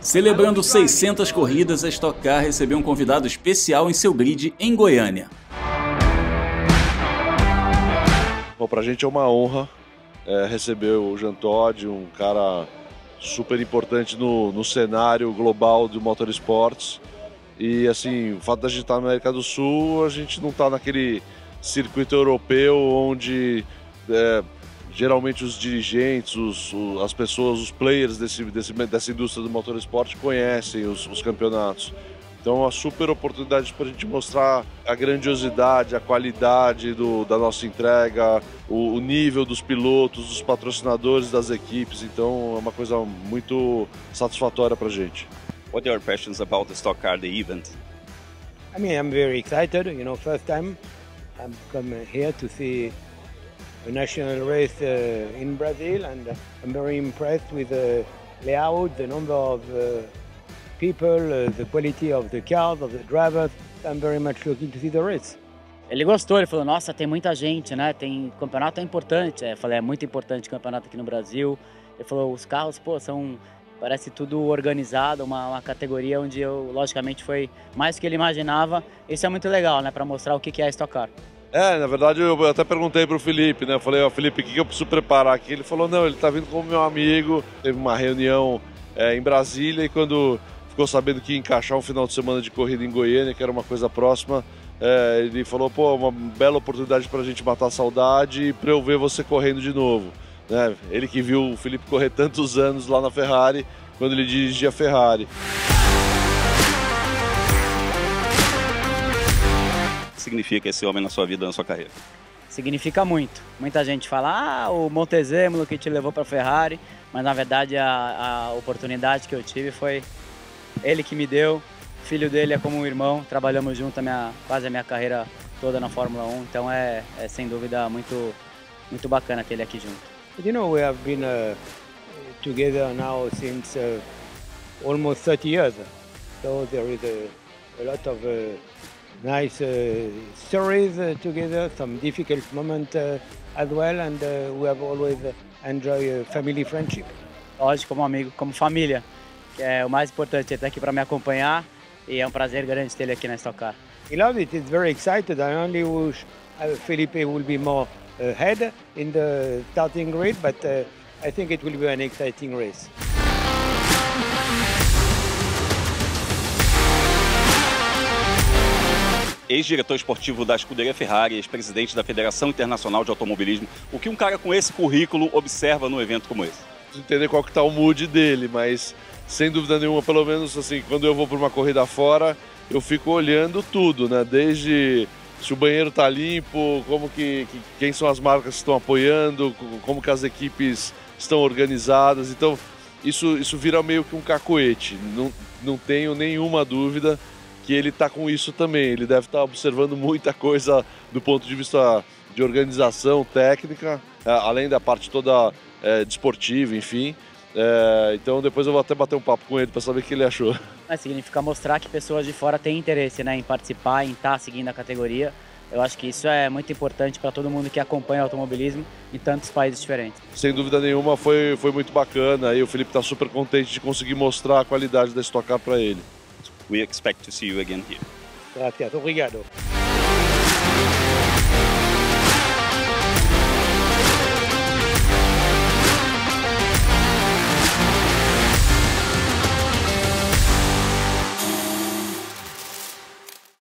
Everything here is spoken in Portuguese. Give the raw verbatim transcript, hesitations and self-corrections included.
Celebrando seiscentas corridas, a Stock Car recebeu um convidado especial em seu grid em Goiânia. Bom, pra gente é uma honra é, receber o Jean, um cara super importante no, no cenário global do motorsports. E assim, o fato de a gente estar na América do Sul, a gente não está naquele circuito europeu onde é, geralmente os dirigentes, os, os, as pessoas, os players desse, desse, dessa indústria do motorsport conhecem os, os campeonatos. Então é uma super oportunidade para a gente mostrar a grandiosidade, a qualidade do, da nossa entrega, o, o nível dos pilotos, dos patrocinadores, das equipes. Então é uma coisa muito satisfatória para a gente. What are your impressions about the Stock Car, the event? I mean, I'm very excited. You know, first time I'm coming here to see a national race uh, in Brazil, and I'm very impressed with the layout, the number of uh, people, uh, the quality of the cars, of the drivers. I'm very much looking to see the race. Ele gostou, ele falou, nossa, tem muita gente, né? Tem campeonato é importante. Eu falei, é muito importante o campeonato aqui no Brasil. Ele falou, os carros, pô, são parece tudo organizado, uma, uma categoria onde eu, logicamente, foi mais do que ele imaginava. Isso é muito legal, né, para mostrar o que é a Stock Car. É, na verdade, eu até perguntei para o Felipe, né, eu falei, ó, Felipe, o que eu preciso preparar aqui? Ele falou, não, ele tá vindo como meu amigo. Teve uma reunião é, em Brasília e quando ficou sabendo que ia encaixar um final de semana de corrida em Goiânia, que era uma coisa próxima, é, ele falou, pô, uma bela oportunidade para a gente matar a saudade e para eu ver você correndo de novo. Né? Ele que viu o Felipe correr tantos anos lá na Ferrari, quando ele dirigia a Ferrari. O que significa esse homem na sua vida, na sua carreira? Significa muito. Muita gente fala, ah, o Montezemolo que te levou para a Ferrari, mas na verdade a, a oportunidade que eu tive foi ele que me deu. O filho dele é como um irmão, trabalhamos junto a minha, quase a minha carreira toda na Fórmula um, então é, é sem dúvida muito, muito bacana ter ele aqui junto. You know, we have been uh, together now since uh, almost thirty years, so there is a, a lot of uh, nice uh, stories uh, together, some difficult moments uh, as well, and uh, we have always enjoyed uh, family friendship. Lógico, como amigo, como família, que é o mais importante, ele está aqui para me acompanhar e é um prazer grande ter ele aqui na Stock Car. I love it, it's very excited, I only wish uh, Felipe will be more ahead in the starting grid, but uh, I think it will be an exciting race. Ex-diretor esportivo da Escuderia Ferrari, ex-presidente da Federação Internacional de Automobilismo, o que um cara com esse currículo observa num evento como esse? Entender qual que está o mood dele, mas sem dúvida nenhuma, pelo menos assim, quando eu vou para uma corrida fora, eu fico olhando tudo, né? Desde se o banheiro está limpo, como que, que, quem são as marcas que estão apoiando, como que as equipes estão organizadas. Então, isso, isso vira meio que um cacoete. Não, não tenho nenhuma dúvida que ele está com isso também. Ele deve estar observando muita coisa do ponto de vista de organização, técnica, além da parte toda é, desportiva, enfim. É, então depois eu vou até bater um papo com ele para saber o que ele achou. Mas significa mostrar que pessoas de fora têm interesse, né, em participar, em estar seguindo a categoria. Eu acho que isso é muito importante para todo mundo que acompanha o automobilismo em tantos países diferentes. Sem dúvida nenhuma, foi, foi muito bacana e o Felipe está super contente de conseguir mostrar a qualidade da Stock Car para ele. We expect to see you again here. Gracias, obrigado.